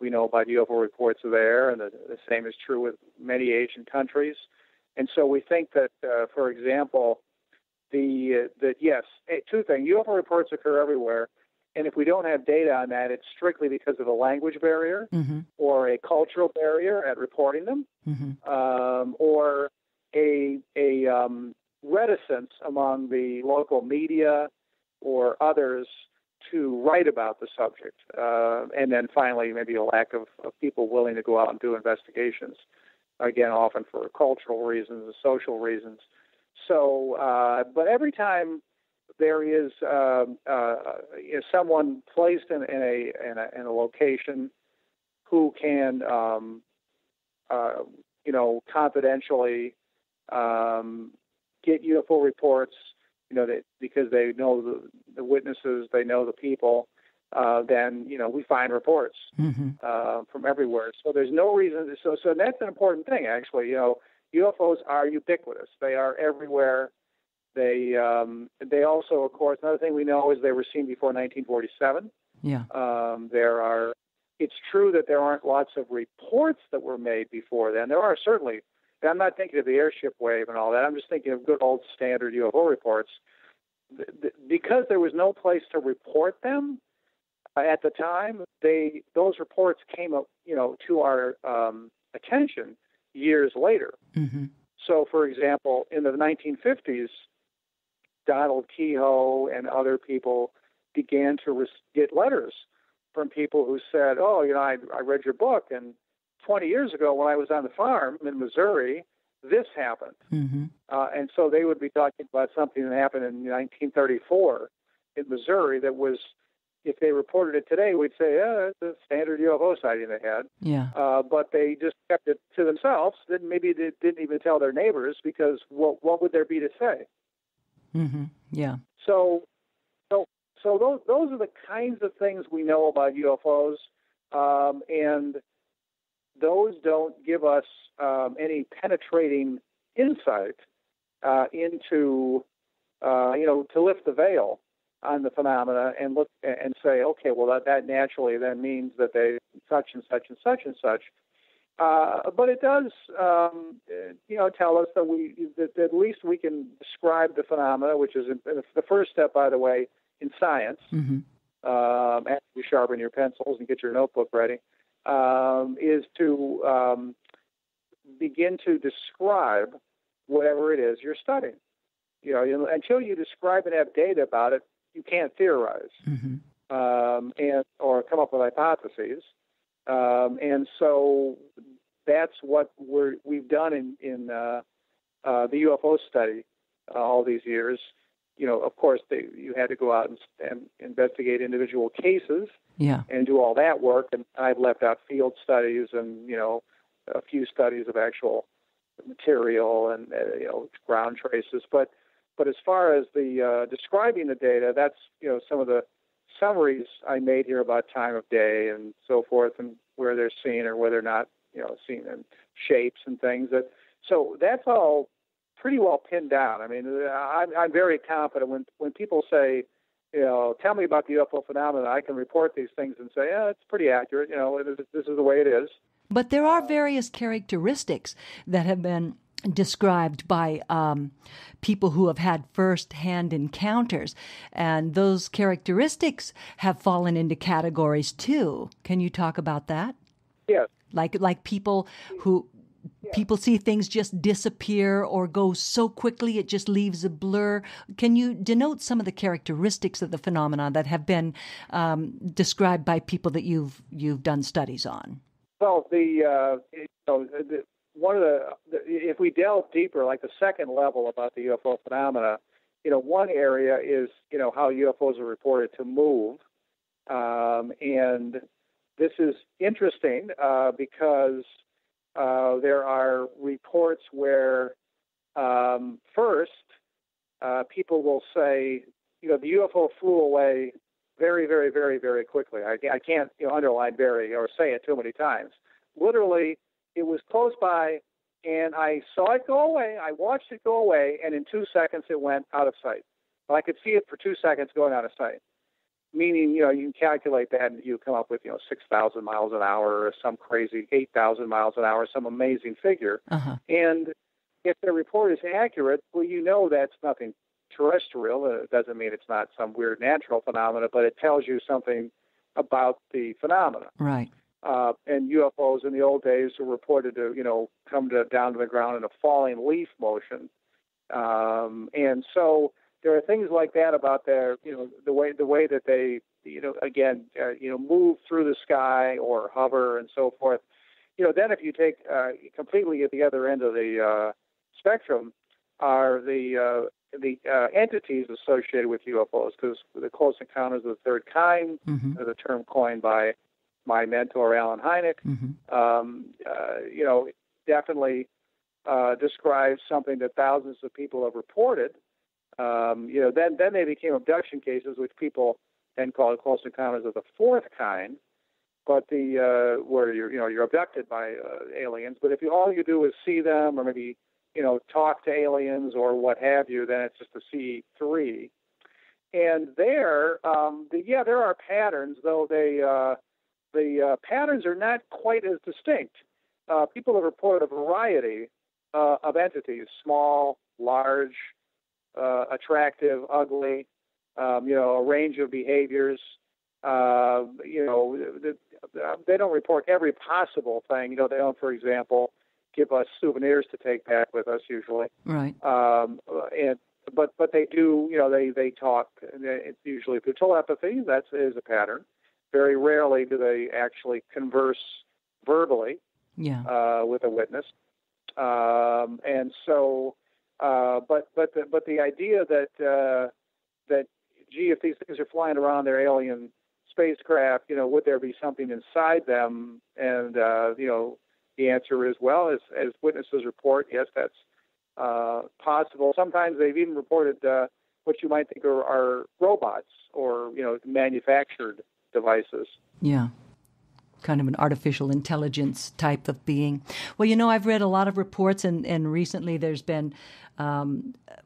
we know about UFO reports there, and the same is true with many Asian countries. And so we think that, for example, two things. UFO reports occur everywhere. And if we don't have data on that, it's strictly because of a language barrier or a cultural barrier at reporting them, or a reticence among the local media or others to write about the subject. And then finally, maybe a lack of people willing to go out and do investigations, again, often for cultural reasons and social reasons. So, but every time there is someone placed in a location who can, confidentially get UFO reports, because they know the witnesses, they know the people, then, we find reports from everywhere. So there's no reason. So that's an important thing, actually. UFOs are ubiquitous. They are everywhere. They also, of course, another thing we know is they were seen before 1947. Yeah. It's true that there aren't lots of reports that were made before then. There are certainly, and I'm not thinking of the airship wave and all that. I'm just thinking of good old standard UFO reports. Because there was no place to report them at the time, those reports came up, to our attention years later. So, for example, in the 1950s, Donald Kehoe and other people began to get letters from people who said, I read your book, and 20 years ago when I was on the farm in Missouri, this happened. And so they would be talking about something that happened in 1934 in Missouri that was, if they reported it today, we'd say, it's a standard UFO sighting they had. Yeah. But they just kept it to themselves. Then maybe they didn't even tell their neighbors because what would there be to say? Yeah. So those are the kinds of things we know about UFOs, and those don't give us any penetrating insight into, to lift the veil on the phenomena and look and say, okay, well, that naturally then means that they such and such and such and such. But it does, tell us that that at least we can describe the phenomena, which is the first step, by the way, in science. After you sharpen your pencils and get your notebook ready, is to begin to describe whatever it is you're studying. Until you describe and have data about it, you can't theorize or come up with hypotheses. And so that's what we've done in the UFO study all these years. Of course, you had to go out and investigate individual cases and do all that work. And I've left out field studies and, a few studies of actual material and ground traces. But as far as the describing the data, that's some of the summaries I made here about time of day and so forth, and where they're seen or whether or not seen, and shapes and things. So that's all pretty well pinned down. I mean, I'm very confident when people say, tell me about the UFO phenomenon, I can report these things and say, yeah, it's pretty accurate. This is the way it is. But there are various characteristics that have been described by people who have had first-hand encounters, and those characteristics have fallen into categories too. Can you talk about that? Yes. Like people who people see things just disappear or go so quickly it just leaves a blur. Can you denote some of the characteristics of the phenomena that have been described by people that you've done studies on? Well, if we delve deeper, like the second level about the UFO phenomena, one area is, how UFOs are reported to move. And this is interesting because there are reports where first people will say, the UFO flew away very, very, very, very quickly. I can't underline very or say it too many times. Literally, it was close by, and I saw it go away. I watched it go away, and in 2 seconds, it went out of sight. Well, I could see it for 2 seconds going out of sight, meaning, you can calculate that, and you come up with, 6,000 miles an hour or some crazy 8,000 miles an hour, some amazing figure. Uh-huh. And if the report is accurate, well, that's nothing terrestrial. It doesn't mean it's not some weird natural phenomena, but it tells you something about the phenomena. Right. And UFOs in the old days were reported to, down to the ground in a falling leaf motion. And so there are things like that about their, the way that they, move through the sky or hover and so forth. Then if you take completely at the other end of the spectrum are the entities associated with UFOs, because the close encounters of the third kind, the term coined by my mentor, Allen Hynek, definitely describes something that thousands of people have reported. Then they became abduction cases, which people then called close encounters of the fourth kind, but where you're abducted by aliens. But if all you do is see them, or maybe talk to aliens or what have you, then it's just a CE3. And there, there are patterns, though the patterns are not quite as distinct. People have reported a variety of entities, small, large, attractive, ugly, a range of behaviors. They don't report every possible thing. They don't, for example, give us souvenirs to take back with us usually. Right. But they do, they talk. It's usually through telepathy. That is a pattern. Very rarely do they actually converse verbally with a witness. But the idea that if these things are flying around their alien spacecraft, would there be something inside them? And the answer is, as witnesses report, yes, that's possible. Sometimes they've even reported what you might think are robots or manufactured devices. Yeah, kind of an artificial intelligence type of being. Well, I've read a lot of reports, and recently there's been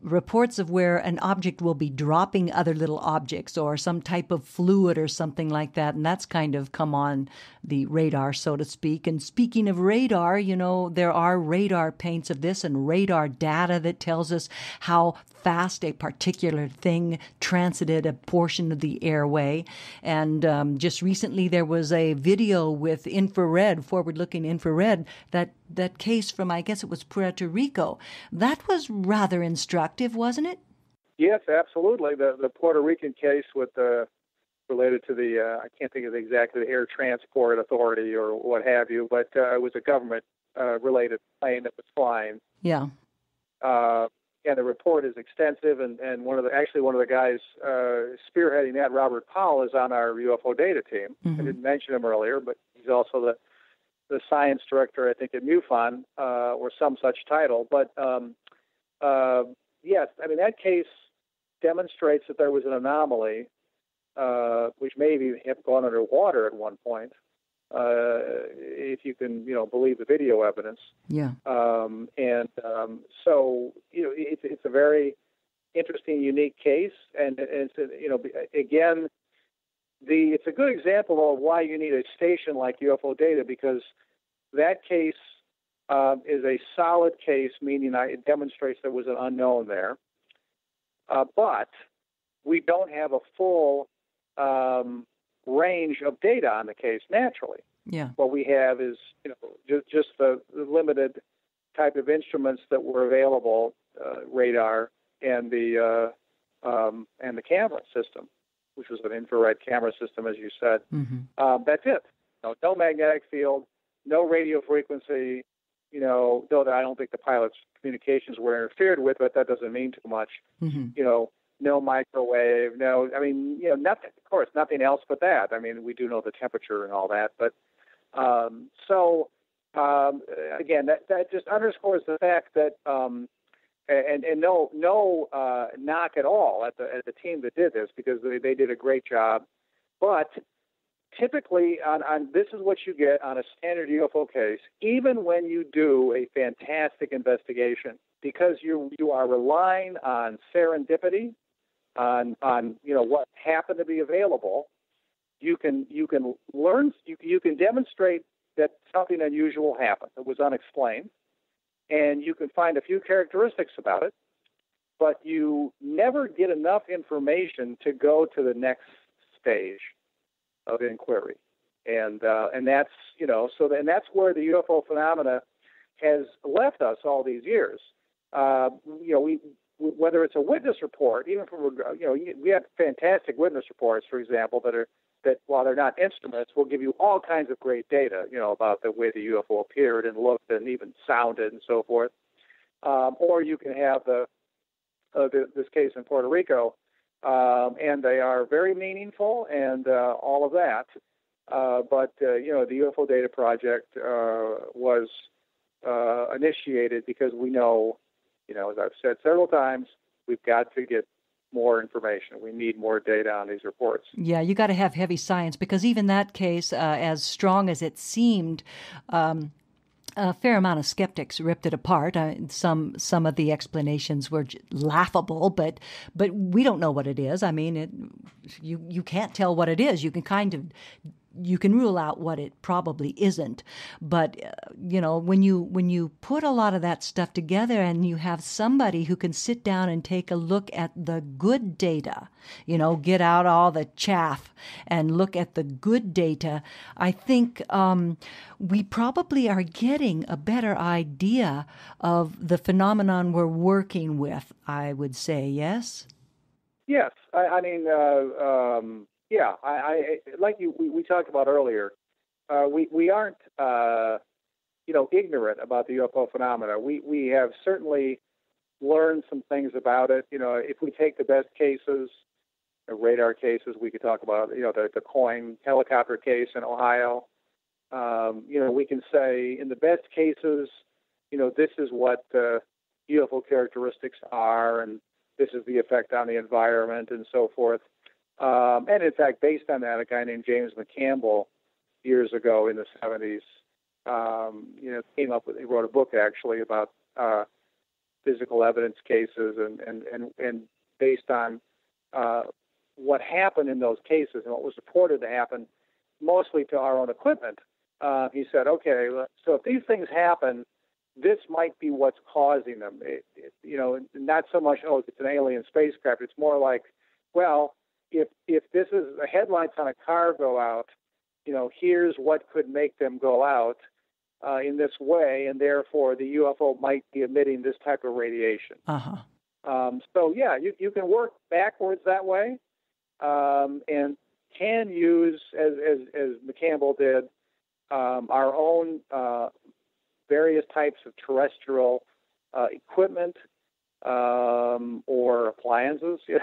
reports of where an object will be dropping other little objects or some type of fluid or something like that, and that's kind of come on the radar, so to speak. And speaking of radar, there are radar paints of this and radar data that tells us how fast a particular thing transited a portion of the airway. And just recently there was a video with forward-looking infrared, that case from, I guess it was Puerto Rico. That was rather instructive, wasn't it? Yes, absolutely. The Puerto Rican case related to the I can't think of exactly the Air Transport Authority or what have you, but it was a government-related plane that was flying. Yeah. And the report is extensive, and one of the guys spearheading that, Robert Powell, is on our UFO data team. I didn't mention him earlier, but he's also the the science director, I think, at MUFON, or some such title. But yes, I mean, that case demonstrates that there was an anomaly, which maybe have gone underwater at one point, if you can, believe the video evidence. Yeah. So, it's a very interesting, unique case. And again, it's a good example of why you need a station like UFO Data, because that case is a solid case, meaning it demonstrates there was an unknown there. But we don't have a full range of data on the case naturally. Yeah. What we have is just the limited type of instruments that were available, radar and the camera system, which was an infrared camera system, as you said. Mm-hmm. That's it. No magnetic field, no radio frequency. Though I don't think the pilot's communications were interfered with, but that doesn't mean too much. Mm-hmm. No microwave, nothing. Of course, nothing else but that. I mean, we do know the temperature and all that, but again, that just underscores the fact that, and no knock at all at the team that did this, because they did a great job. But typically, on this is what you get on a standard UFO case, even when you do a fantastic investigation, because you are relying on serendipity, on what happened to be available. You can learn, you can demonstrate that something unusual happened that was unexplained, and you can find a few characteristics about it, but you never get enough information to go to the next stage of inquiry, and that's and that's where the UFO phenomena has left us all these years. Whether it's a witness report, even from we have fantastic witness reports, for example, that while they're not instruments, will give you all kinds of great data, about the way the UFO appeared and looked and even sounded and so forth. Or you can have this case in Puerto Rico, and they are very meaningful and all of that. But the UFO Data Project was initiated because we know, as I've said several times, we've got to get more information. We need more data on these reports. Yeah, you got to have heavy science, because even that case, as strong as it seemed, a fair amount of skeptics ripped it apart. Some of the explanations were laughable, but we don't know what it is. I mean, you can't tell what it is. You can you can rule out what it probably isn't, but when you put a lot of that stuff together and you have somebody who can sit down and take a look at the good data, get out all the chaff and look at the good data, I think we probably are getting a better idea of the phenomenon we're working with, I would say. Yes? Yes. I mean, yeah, we talked about earlier, we aren't, ignorant about the UFO phenomena. We have certainly learned some things about it. If we take the best cases, the radar cases, we could talk about, the coin helicopter case in Ohio. We can say in the best cases, this is what UFO characteristics are, and this is the effect on the environment and so forth. And in fact, based on that, a guy named James McCampbell years ago in the 70s, he wrote a book actually about physical evidence cases and based on what happened in those cases and what was reported to happen, mostly to our own equipment. He said, okay, so if these things happen, this might be what's causing them. Not so much, oh, it's an alien spacecraft. It's more like, well, if this is the headlights on a car go out, here's what could make them go out in this way, and therefore the UFO might be emitting this type of radiation. Uh-huh. So yeah, you can work backwards that way, and can use, as McCampbell did, our own various types of terrestrial equipment or appliances. It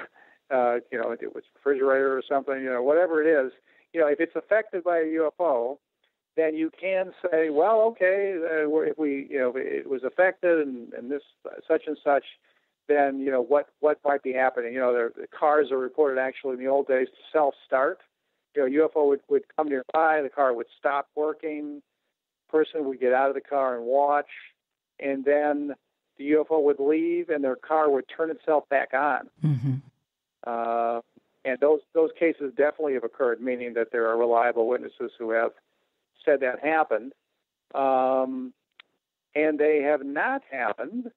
was a refrigerator or something, whatever it is, if it's affected by a UFO, then you can say, well, okay, if we, you know, it was affected and this such and such, then, you know, what might be happening? You know, the cars are reported actually in the old days to self-start. You know, UFO would come nearby, the car would stop working, person would get out of the car and watch, and then the UFO would leave and their car would turn itself back on. Mm-hmm. And those cases definitely have occurred, meaning that there are reliable witnesses who have said that happened. And they have not happened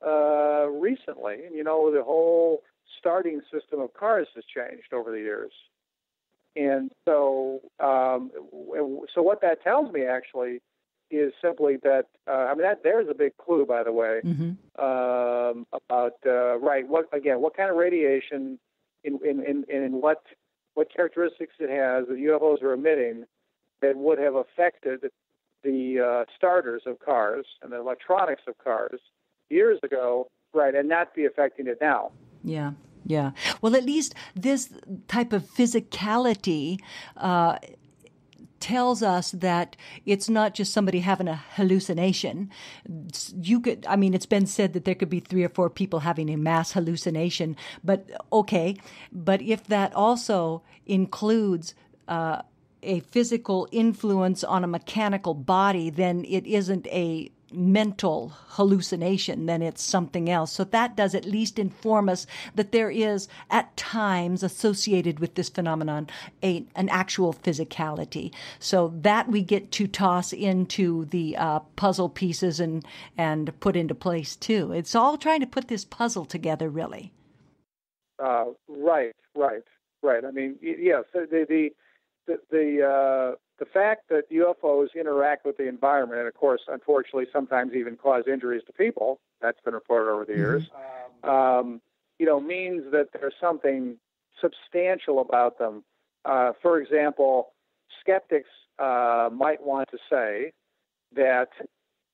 recently. And, you know, the whole starting system of cars has changed over the years. And so so what that tells me, actually, is simply that, I mean, that there's a big clue, by the way, mm-hmm. About, right, what kind of radiation in what characteristics it has that UFOs are emitting that would have affected the starters of cars and the electronics of cars years ago, right, and not be affecting it now. Yeah. Yeah. Well, at least this type of physicality tells us that it's not just somebody having a hallucination. It's been said that there could be 3 or 4 people having a mass hallucination, but if that also includes a physical influence on a mechanical body, then it isn't a mental hallucination, then it's something else. So that does at least inform us that there is, at times, associated with this phenomenon, an actual physicality. So that we get to toss into the puzzle pieces and put into place, too. It's all trying to put this puzzle together, really. Right. I mean, yes, the fact that UFOs interact with the environment and, of course, unfortunately, sometimes even cause injuries to people, that's been reported over the years, means that there's something substantial about them. For example, skeptics might want to say that,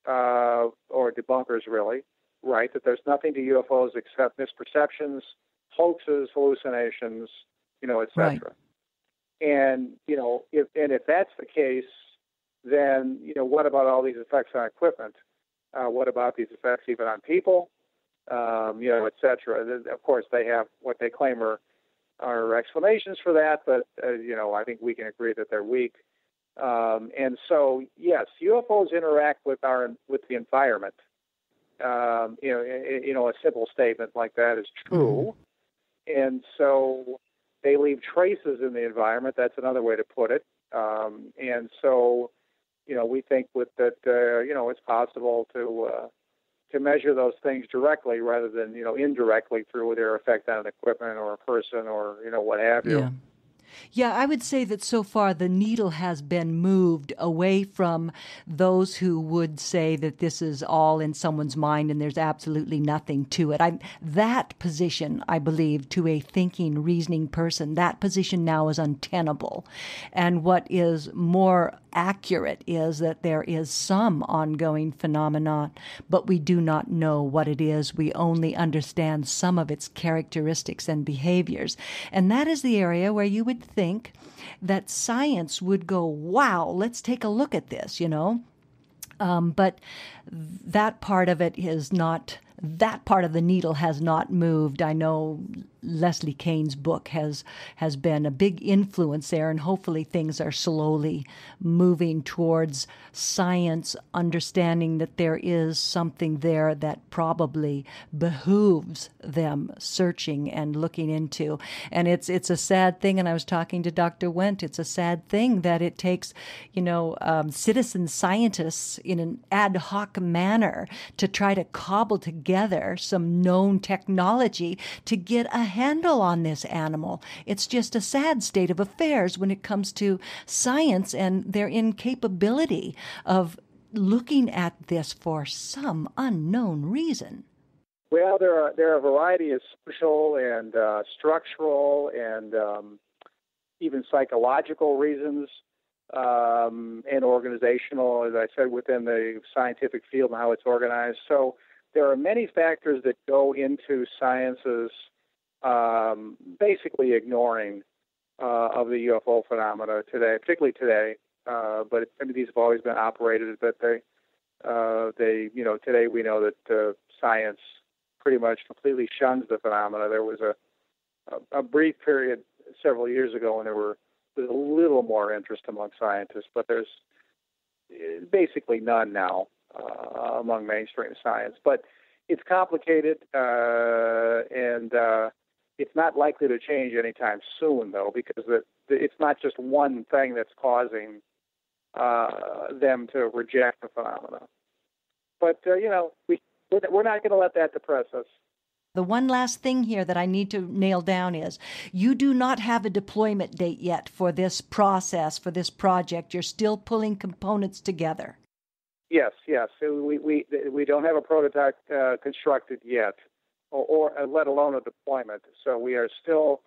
or debunkers really, right, that there's nothing to UFOs except misperceptions, hoaxes, hallucinations, et cetera. Right. And, if that's the case, then, what about all these effects on equipment? What about these effects even on people, et cetera? Of course, they have what they claim are explanations for that, but, I think we can agree that they're weak. And so, yes, UFOs interact with the environment. A simple statement like that is true. And so they leave traces in the environment. That's another way to put it. And so, we think it's possible to measure those things directly rather than, indirectly through their effect on an equipment or a person or, what have you. Yeah. Yeah, I would say that so far the needle has been moved away from those who would say that this is all in someone's mind and there's absolutely nothing to it. That position, I believe, to a thinking, reasoning person, that position now is untenable. And what is more accurate is that there is some ongoing phenomenon, but we do not know what it is. We only understand some of its characteristics and behaviors. And that is the area where you would think that science would go, wow, let's take a look at this, but that part of it is not, that part of the needle has not moved. I know Leslie Kane's book has been a big influence there, and hopefully things are slowly moving towards science, understanding that there is something there that probably behooves them searching and looking into. And it's a sad thing, and I was talking to Dr. Wendt, it's a sad thing that it takes, citizen scientists in an ad hoc manner to try to cobble together some known technology to get a handle on this animal. It's just a sad state of affairs when it comes to science and their incapability of looking at this for some unknown reason. Well, there are a variety of social and structural and even psychological reasons and organizational, as I said, within the scientific field and how it's organized. So there are many factors that go into science's basically ignoring of the UFO phenomena today, particularly today, but entities have always been operated. But they, you know, today we know that science pretty much completely shuns the phenomena. There was a brief period several years ago when there was a little more interest among scientists, but there's basically none now among mainstream science. But it's complicated, and it's not likely to change anytime soon, though, because it's not just one thing that's causing them to reject the phenomena. But, you know, we're not going to let that depress us. The one last thing here that I need to nail down is you do not have a deployment date yet for this process, for this project. You're still pulling components together. Yes. We don't have a prototype constructed yet, or let alone a deployment. So we are still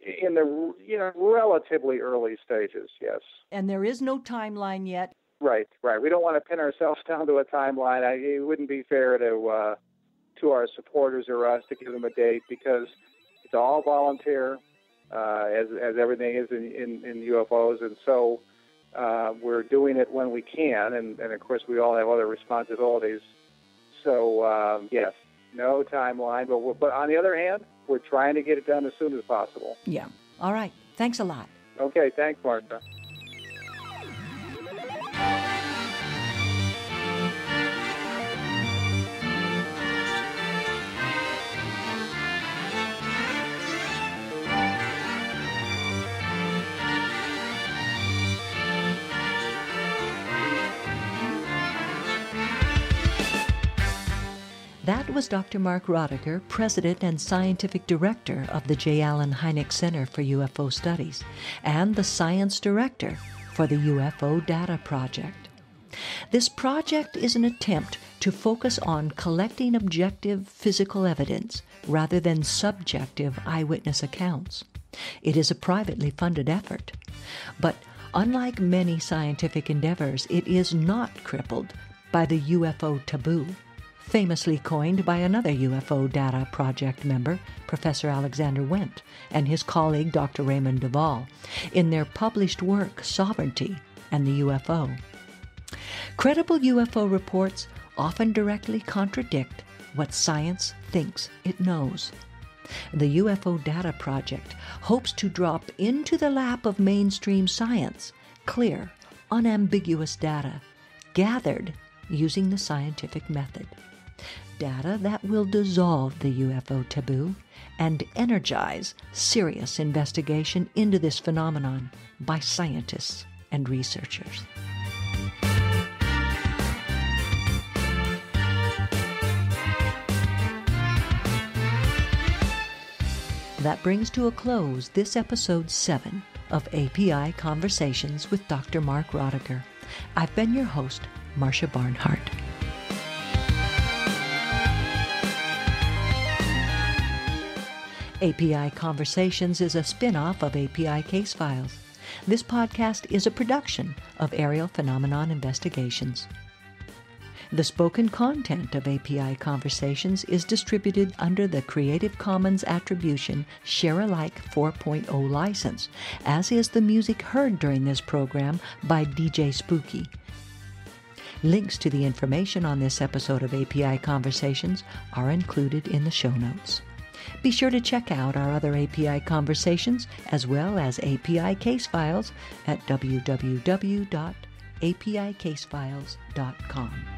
in the relatively early stages, yes. And there is no timeline yet. Right. We don't want to pin ourselves down to a timeline. It wouldn't be fair to our supporters or us to give them a date, because it's all volunteer, as everything is in UFOs. And so we're doing it when we can. And of course, we all have other responsibilities. So, yes, no timeline. But on the other hand, we're trying to get it done as soon as possible. Yeah. All right. Thanks a lot. Okay. Thanks, Martha. That was Dr. Mark Rodeghier, President and Scientific Director of the J. Allen Hynek Center for UFO Studies and the Science Director for the UFO Data Project. This project is an attempt to focus on collecting objective physical evidence rather than subjective eyewitness accounts. It is a privately funded effort, but unlike many scientific endeavors, it is not crippled by the UFO taboo, famously coined by another UFO Data Project member, Professor Alexander Wendt, and his colleague, Dr. Raymond Duvall, in their published work, Sovereignty and the UFO. Credible UFO reports often directly contradict what science thinks it knows. The UFO Data Project hopes to drop into the lap of mainstream science clear, unambiguous data gathered using the scientific method. Data that will dissolve the UFO taboo and energize serious investigation into this phenomenon by scientists and researchers. That brings to a close this episode 7 of API Conversations with Dr. Mark Rodeghier. I've been your host, Marsha Barnhart. API Conversations is a spin-off of API Case Files. This podcast is a production of Aerial Phenomenon Investigations. The spoken content of API Conversations is distributed under the Creative Commons Attribution Share-alike 4.0 license, as is the music heard during this program by DJ Spooky. Links to the information on this episode of API Conversations are included in the show notes. Be sure to check out our other API Conversations as well as API Case Files at www.apicasefiles.com.